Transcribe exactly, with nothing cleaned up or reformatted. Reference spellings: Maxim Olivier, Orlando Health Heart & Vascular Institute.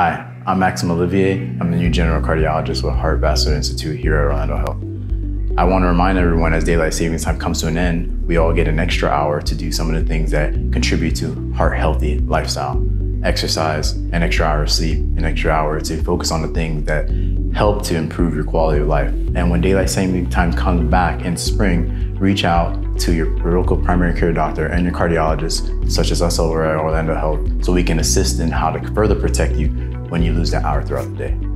Hi, I'm Maxim Olivier. I'm the new general cardiologist with Heart Vascular Institute here at Orlando Health. I want to remind everyone, as daylight savings time comes to an end, we all get an extra hour to do some of the things that contribute to heart-healthy lifestyle. Exercise, an extra hour of sleep, an extra hour to focus on the things that help to improve your quality of life. And when daylight saving time comes back in spring, reach out to your local primary care doctor and your cardiologist, such as us over at Orlando Health, so we can assist in how to further protect you when you lose that hour throughout the day.